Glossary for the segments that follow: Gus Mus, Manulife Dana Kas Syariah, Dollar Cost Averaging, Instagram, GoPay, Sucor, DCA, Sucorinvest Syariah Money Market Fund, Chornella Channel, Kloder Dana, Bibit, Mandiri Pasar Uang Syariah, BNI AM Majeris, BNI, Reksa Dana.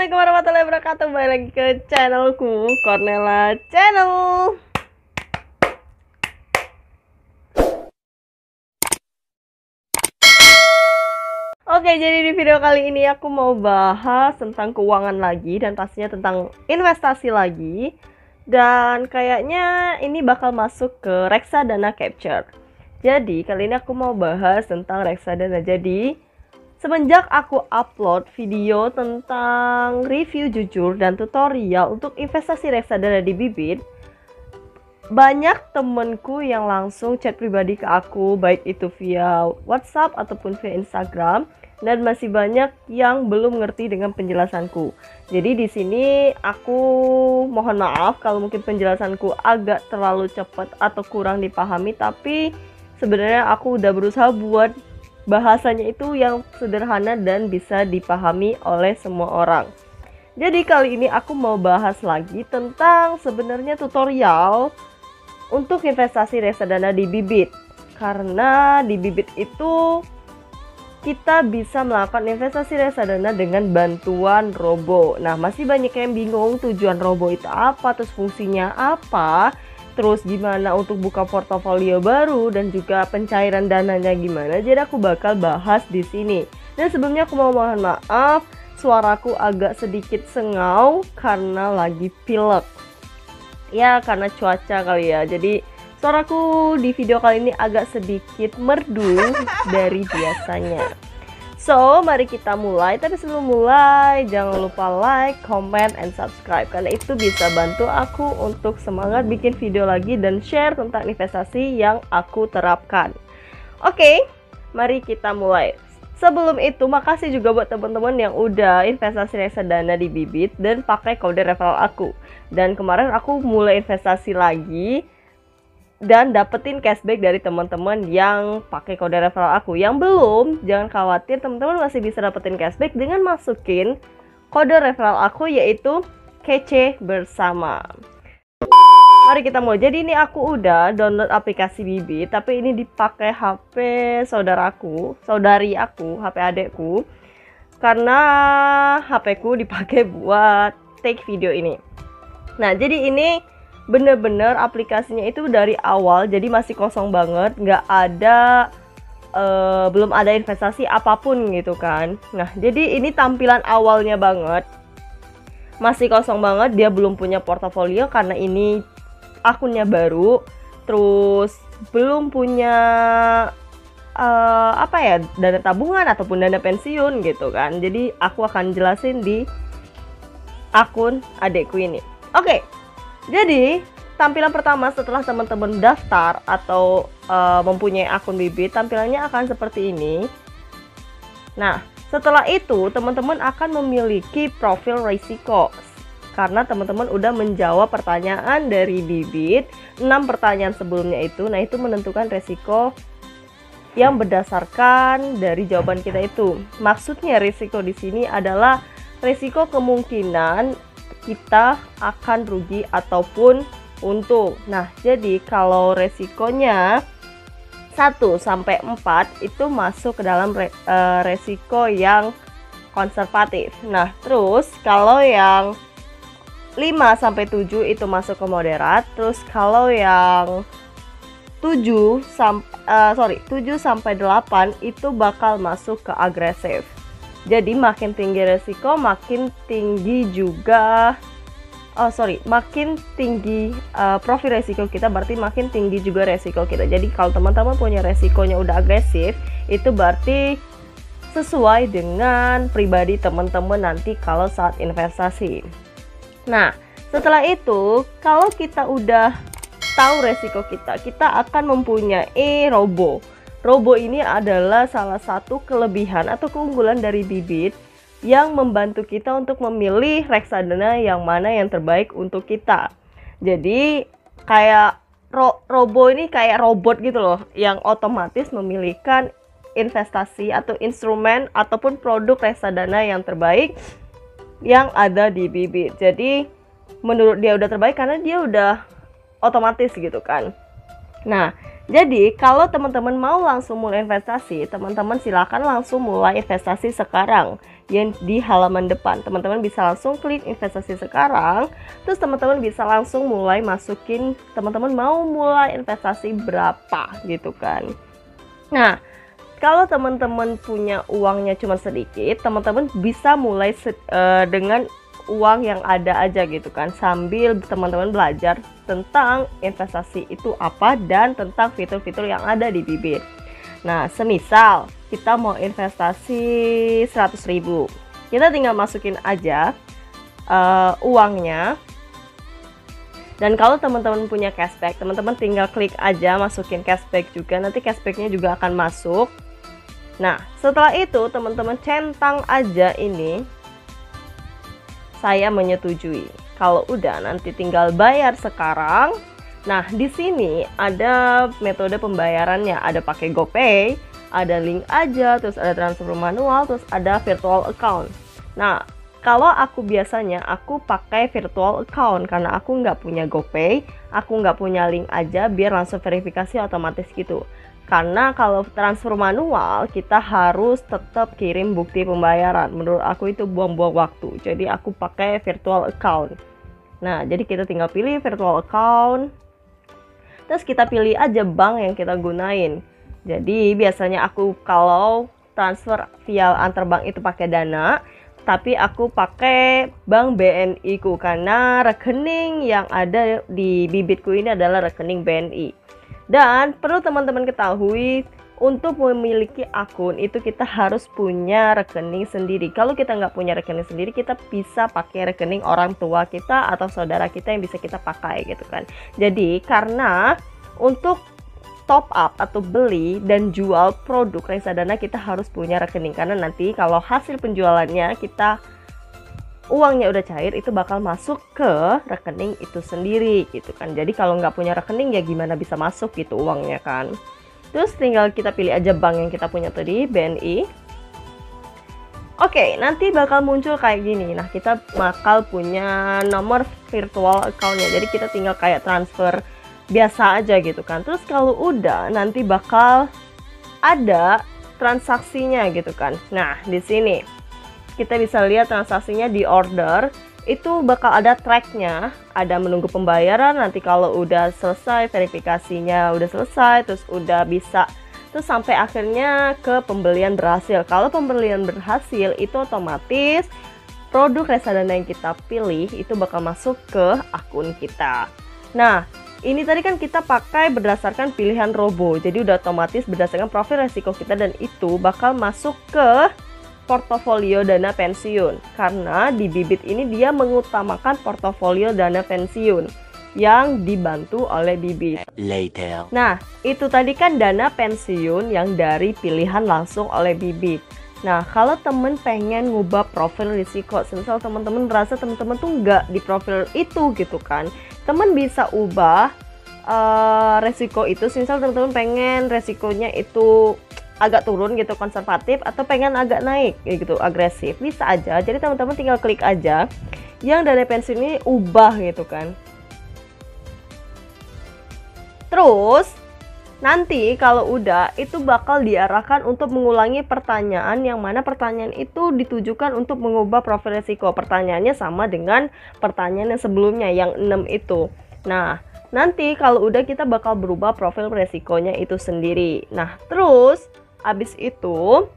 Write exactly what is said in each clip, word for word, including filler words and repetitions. Assalamualaikum warahmatullahi wabarakatuh. Balik lagi ke channelku, Chornella Channel. Oke, jadi di video kali ini aku mau bahas tentang keuangan lagi, dan pastinya tentang investasi lagi. Dan kayaknya ini bakal masuk ke Reksa Dana Capture. Jadi kali ini aku mau bahas tentang Reksa Dana. Jadi semenjak aku upload video tentang review jujur dan tutorial untuk investasi reksadana di Bibit, banyak temenku yang langsung chat pribadi ke aku, baik itu via WhatsApp ataupun via Instagram, dan masih banyak yang belum ngerti dengan penjelasanku. Jadi di sini aku mohon maaf kalau mungkin penjelasanku agak terlalu cepat atau kurang dipahami, tapi sebenarnya aku udah berusaha buat bahasanya itu yang sederhana dan bisa dipahami oleh semua orang. Jadi kali ini aku mau bahas lagi tentang sebenarnya tutorial untuk investasi reksadana di Bibit. Karena di Bibit itu kita bisa melakukan investasi reksadana dengan bantuan robo. Nah, masih banyak yang bingung tujuan robo itu apa, terus fungsinya apa, terus gimana untuk buka portofolio baru, dan juga pencairan dananya gimana. Jadi aku bakal bahas di sini. Dan sebelumnya aku mau mohon maaf suaraku agak sedikit sengau karena lagi pilek. Ya, karena cuaca kali ya. Jadi suaraku di video kali ini agak sedikit merdu dari biasanya. So, mari kita mulai. Tapi sebelum mulai, jangan lupa like, comment, and subscribe. Karena itu bisa bantu aku untuk semangat bikin video lagi dan share tentang investasi yang aku terapkan. Oke, okay, mari kita mulai. Sebelum itu, makasih juga buat teman-teman yang udah investasi reksadana di Bibit dan pakai kode referral aku. Dan kemarin aku mulai investasi lagi dan dapetin cashback dari teman-teman yang pakai kode referral aku. Yang belum, jangan khawatir, teman-teman masih bisa dapetin cashback dengan masukin kode referral aku, yaitu kece bersama. Mari kita mulai. Jadi ini aku udah download aplikasi Bibit, tapi ini dipakai H P saudaraku, saudari aku, H P adekku, karena H P-ku dipakai buat take video ini. Nah, jadi ini bener-bener aplikasinya itu dari awal, jadi masih kosong banget, nggak ada, uh, belum ada investasi apapun gitu kan. Nah, jadi ini tampilan awalnya banget, masih kosong banget, dia belum punya portofolio karena ini akunnya baru, terus belum punya uh, apa ya, dana tabungan ataupun dana pensiun gitu kan. Jadi aku akan jelasin di akun adekku ini. Oke. Okay. Jadi, tampilan pertama setelah teman-teman daftar atau uh, mempunyai akun Bibit, tampilannya akan seperti ini. Nah, setelah itu teman-teman akan memiliki profil risiko. Karena teman-teman udah menjawab pertanyaan dari Bibit, enam pertanyaan sebelumnya itu. Nah, itu menentukan risiko yang berdasarkan dari jawaban kita itu. Maksudnya risiko di sini adalah risiko kemungkinan kita akan rugi ataupun untung. Nah, jadi kalau resikonya satu sampai empat itu masuk ke dalam re, e, resiko yang konservatif. Nah, terus kalau yang lima sampai tujuh itu masuk ke moderat, terus kalau yang tujuh sampai delapan itu bakal masuk ke agresif. Jadi makin tinggi resiko, makin tinggi juga, oh sorry, makin tinggi uh, profil resiko kita, berarti makin tinggi juga resiko kita. Jadi kalau teman-teman punya resikonya udah agresif, itu berarti sesuai dengan pribadi teman-teman nanti kalau saat investasi. Nah, setelah itu kalau kita udah tahu resiko kita, kita akan mempunyai robo. Robo ini adalah salah satu kelebihan atau keunggulan dari Bibit yang membantu kita untuk memilih reksadana yang mana yang terbaik untuk kita. Jadi kayak ro robo ini kayak robot gitu loh, yang otomatis memilihkan investasi atau instrumen ataupun produk reksadana yang terbaik yang ada di Bibit. Jadi menurut dia udah terbaik karena dia udah otomatis gitu kan. Nah, Jadi kalau teman-teman mau langsung mulai investasi, teman-teman silakan langsung mulai investasi sekarang. Yang di halaman depan teman-teman bisa langsung klik investasi sekarang, terus teman-teman bisa langsung mulai masukin teman-teman mau mulai investasi berapa gitu kan. Nah, kalau teman-teman punya uangnya cuma sedikit, teman-teman bisa mulai uh, dengan uang yang ada aja gitu kan, sambil teman-teman belajar tentang investasi itu apa dan tentang fitur-fitur yang ada di Bibit. Nah, semisal kita mau investasi seratus ribu, kita tinggal masukin aja uh, uangnya. Dan kalau teman-teman punya cashback, teman-teman tinggal klik aja masukin cashback juga, nanti cashbacknya juga akan masuk. Nah, setelah itu teman-teman centang aja ini, saya menyetujui. Kalau udah, nanti tinggal bayar sekarang. Nah, di sini ada metode pembayarannya, ada pakai GoPay, ada link aja, terus ada transfer manual, terus ada virtual account. Nah, kalau aku biasanya aku pakai virtual account karena aku nggak punya GoPay, aku nggak punya link aja biar langsung verifikasi otomatis gitu. Karena kalau transfer manual kita harus tetap kirim bukti pembayaran. Menurut aku itu buang-buang waktu. Jadi aku pakai virtual account. Nah, jadi kita tinggal pilih virtual account. Terus kita pilih aja bank yang kita gunain. Jadi biasanya aku kalau transfer via antarbank itu pakai Dana, tapi aku pakai bank B N I ku karena rekening yang ada di Bibitku ini adalah rekening B N I. Dan perlu teman-teman ketahui, untuk memiliki akun itu kita harus punya rekening sendiri. Kalau kita nggak punya rekening sendiri, kita bisa pakai rekening orang tua kita atau saudara kita yang bisa kita pakai gitu kan. Jadi karena untuk top up atau beli dan jual produk Reksa Dana kita harus punya rekening, karena nanti kalau hasil penjualannya kita uangnya udah cair itu bakal masuk ke rekening itu sendiri gitu kan. Jadi kalau nggak punya rekening ya gimana bisa masuk gitu uangnya kan. Terus tinggal kita pilih aja bank yang kita punya tadi, B N I. Oke, nanti bakal muncul kayak gini. Nah, kita bakal punya nomor virtual accountnya, jadi kita tinggal kayak transfer biasa aja gitu kan. Terus kalau udah, nanti bakal ada transaksinya gitu kan. Nah, di sini kita bisa lihat transaksinya di order itu bakal ada tracknya, ada menunggu pembayaran. Nanti kalau udah selesai verifikasinya, udah selesai, terus udah bisa, terus sampai akhirnya ke pembelian berhasil. Kalau pembelian berhasil itu otomatis produk Reksa Dana yang kita pilih itu bakal masuk ke akun kita. Nah, ini tadi kan kita pakai berdasarkan pilihan robo, jadi udah otomatis berdasarkan profil resiko kita, dan itu bakal masuk ke portofolio dana pensiun. Karena di Bibit ini dia mengutamakan portofolio dana pensiun yang dibantu oleh Bibit. Later. Nah, itu tadi kan dana pensiun yang dari pilihan langsung oleh Bibit. Nah, kalau temen pengen ngubah profil risiko, misal teman-teman merasa teman-teman tuh nggak di profil itu gitu kan, temen bisa ubah uh, resiko itu. Misal teman-teman pengen resikonya itu agak turun gitu, konservatif, atau pengen agak naik gitu, agresif, bisa aja. Jadi teman-teman tinggal klik aja yang dana pensiun ini ubah gitu kan. Terus nanti kalau udah itu bakal diarahkan untuk mengulangi pertanyaan, yang mana pertanyaan itu ditujukan untuk mengubah profil risiko. Pertanyaannya sama dengan pertanyaan yang sebelumnya yang enam itu. Nah, nanti kalau udah kita bakal berubah profil risikonya itu sendiri. Nah, terus abis itu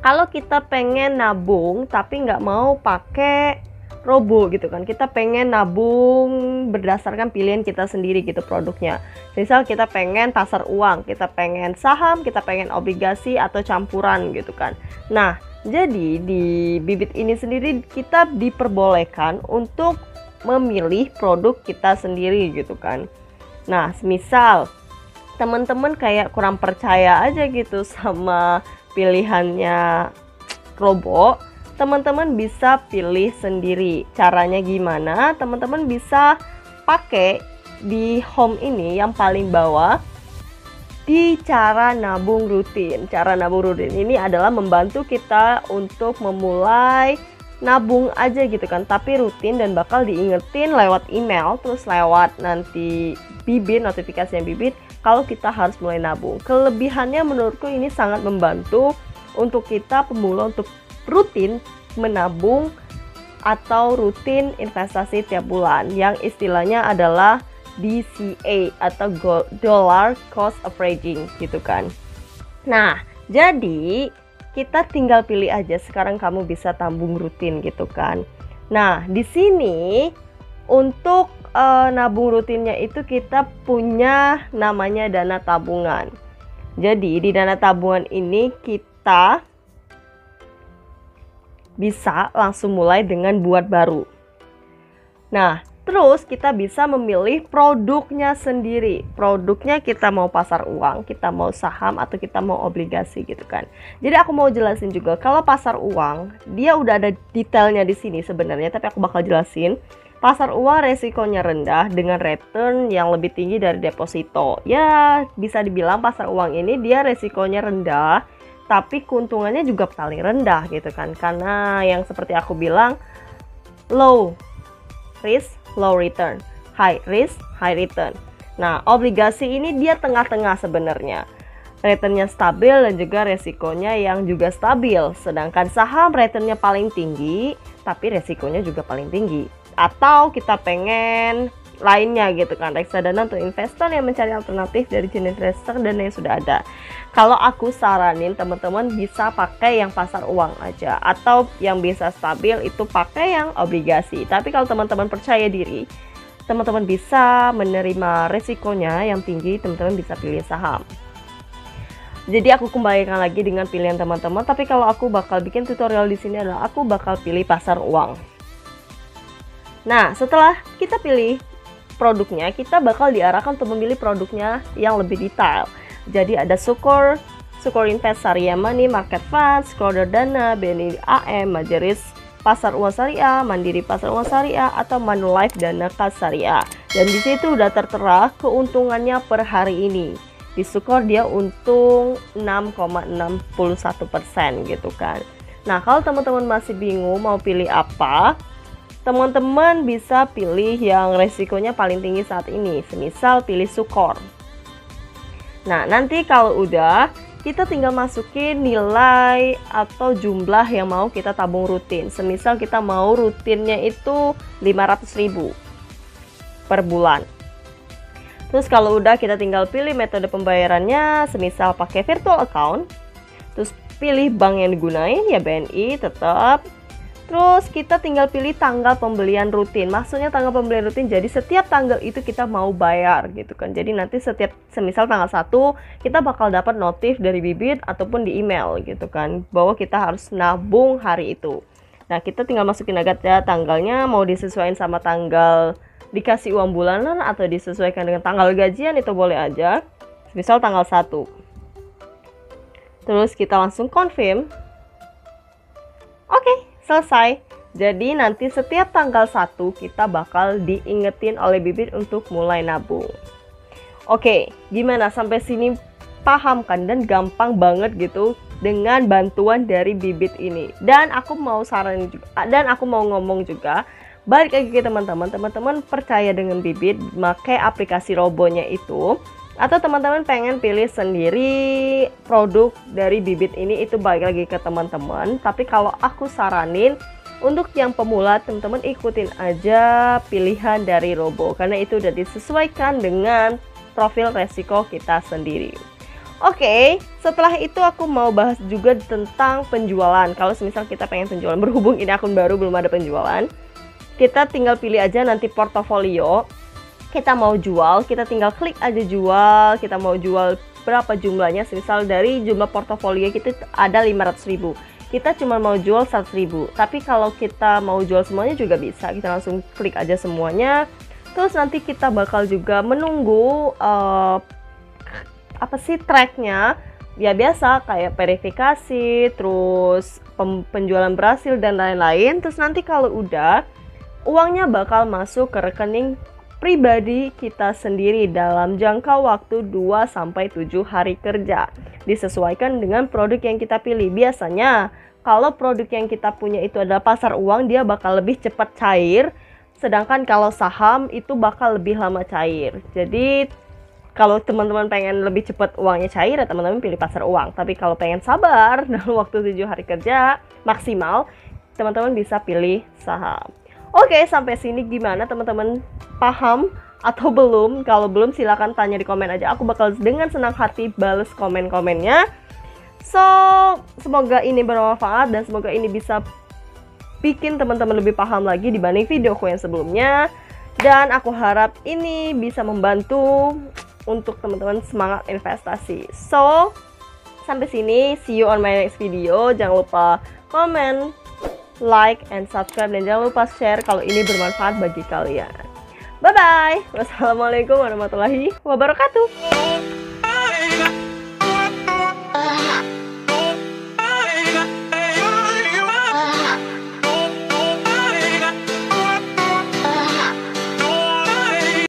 kalau kita pengen nabung tapi nggak mau pakai robo gitu kan, kita pengen nabung berdasarkan pilihan kita sendiri gitu produknya. Misal kita pengen pasar uang, kita pengen saham, kita pengen obligasi atau campuran gitu kan. Nah, jadi di Bibit ini sendiri kita diperbolehkan untuk memilih produk kita sendiri gitu kan. Nah, misal teman-teman kayak kurang percaya aja gitu sama pilihannya robo, teman-teman bisa pilih sendiri. Caranya gimana? Teman-teman bisa pakai di home ini yang paling bawah di cara nabung rutin. Cara nabung rutin ini adalah membantu kita untuk memulai nabung aja gitu kan, tapi rutin dan bakal diingetin lewat email, terus lewat nanti bibit, notifikasi yang bibit kalau kita harus mulai nabung. Kelebihannya menurutku ini sangat membantu untuk kita pemula untuk rutin menabung atau rutin investasi tiap bulan, yang istilahnya adalah D C A atau Dollar Cost Averaging gitu kan. Nah, jadi kita tinggal pilih aja sekarang kamu bisa tabung rutin gitu kan. Nah, di sini untuk e, nabung rutinnya itu kita punya namanya dana tabungan. Jadi di dana tabungan ini kita bisa langsung mulai dengan buat baru. Nah, terus kita bisa memilih produknya sendiri. Produknya kita mau pasar uang, kita mau saham, atau kita mau obligasi gitu kan. Jadi aku mau jelasin juga kalau pasar uang, dia udah ada detailnya di sini sebenarnya, tapi aku bakal jelasin. Pasar uang resikonya rendah dengan return yang lebih tinggi dari deposito. Ya, bisa dibilang pasar uang ini dia resikonya rendah, tapi keuntungannya juga paling rendah gitu kan. Karena yang seperti aku bilang, low risk low return, high risk high return. Nah, obligasi ini dia tengah-tengah sebenarnya, returnnya stabil dan juga resikonya yang juga stabil. Sedangkan saham returnnya paling tinggi tapi resikonya juga paling tinggi. Atau kita pengen lainnya gitu kan, reksa dana untuk investor yang mencari alternatif dari jenis reksa dana yang sudah ada. Kalau aku saranin teman-teman bisa pakai yang pasar uang aja, atau yang bisa stabil itu pakai yang obligasi. Tapi kalau teman-teman percaya diri, teman-teman bisa menerima resikonya yang tinggi, teman-teman bisa pilih saham. Jadi aku kembalikan lagi dengan pilihan teman-teman, tapi kalau aku bakal bikin tutorial di sini adalah aku bakal pilih pasar uang. Nah, setelah kita pilih produknya, kita bakal diarahkan untuk memilih produknya yang lebih detail. Jadi ada Sucor, Sucorinvest Syariah Money Market Fund, Kloder Dana, B N I A M Majeris, Pasar Uang Syariah, Mandiri Pasar Uang Syariah, atau Manulife Dana Kas Syariah. Dan di situ udah tertera keuntungannya per hari ini. Di Sucor dia untung enam koma enam satu persen gitu kan. Nah, kalau teman-teman masih bingung mau pilih apa, teman-teman bisa pilih yang resikonya paling tinggi saat ini, semisal pilih Sucor. Nah, nanti kalau udah, kita tinggal masukin nilai atau jumlah yang mau kita tabung rutin. Semisal kita mau rutinnya itu lima ratus ribu per bulan. Terus kalau udah, kita tinggal pilih metode pembayarannya, semisal pakai virtual account. Terus pilih bank yang digunain, ya B N I tetap. Terus kita tinggal pilih tanggal pembelian rutin. Maksudnya tanggal pembelian rutin, jadi setiap tanggal itu kita mau bayar gitu kan. Jadi nanti setiap, semisal tanggal satu, kita bakal dapat notif dari bibit ataupun di email gitu kan, bahwa kita harus nabung hari itu. Nah, kita tinggal masukin aja tanggalnya, mau disesuaikan sama tanggal dikasih uang bulanan atau disesuaikan dengan tanggal gajian itu boleh aja. Misal tanggal satu. Terus kita langsung confirm. Oke, okay. Selesai. Jadi nanti setiap tanggal satu kita bakal diingetin oleh bibit untuk mulai nabung. Oke, gimana sampai sini paham kan dan gampang banget gitu dengan bantuan dari bibit ini. Dan aku mau saran juga, dan aku mau ngomong juga, balik lagi ke teman-teman, teman-teman percaya dengan bibit, pakai aplikasi robonya itu, atau teman-teman pengen pilih sendiri produk dari bibit ini, itu balik lagi ke teman-teman. Tapi kalau aku saranin untuk yang pemula, teman-teman ikutin aja pilihan dari robo, karena itu udah disesuaikan dengan profil resiko kita sendiri. Oke, setelah itu aku mau bahas juga tentang penjualan. Kalau misal kita pengen penjualan, berhubung ini akun baru belum ada penjualan, kita tinggal pilih aja nanti portofolio kita mau jual, kita tinggal klik aja jual, kita mau jual berapa jumlahnya. Misal dari jumlah portofolio kita ada lima ratus ribu, kita cuma mau jual seratus ribu. Tapi kalau kita mau jual semuanya juga bisa, kita langsung klik aja semuanya. Terus nanti kita bakal juga menunggu uh, apa sih tracknya, ya biasa kayak verifikasi, terus penjualan berhasil dan lain-lain. Terus nanti kalau udah, uangnya bakal masuk ke rekening pribadi kita sendiri dalam jangka waktu dua sampai tujuh hari kerja, disesuaikan dengan produk yang kita pilih. Biasanya kalau produk yang kita punya itu adalah pasar uang, dia bakal lebih cepat cair. Sedangkan kalau saham itu bakal lebih lama cair. Jadi kalau teman-teman pengen lebih cepat uangnya cair, ya teman-teman pilih pasar uang. Tapi kalau pengen sabar dalam waktu tujuh hari kerja maksimal, teman-teman bisa pilih saham. Oke, sampai sini gimana teman-teman, paham atau belum? Kalau belum silahkan tanya di komen aja. Aku bakal dengan senang hati bales komen-komennya. So, semoga ini bermanfaat dan semoga ini bisa bikin teman-teman lebih paham lagi dibanding videoku yang sebelumnya. Dan aku harap ini bisa membantu untuk teman-teman semangat investasi. So, sampai sini. See you on my next video. Jangan lupa komen, like, and subscribe. Dan jangan lupa share kalau ini bermanfaat bagi kalian. Bye-bye. Wassalamualaikum warahmatullahi wabarakatuh.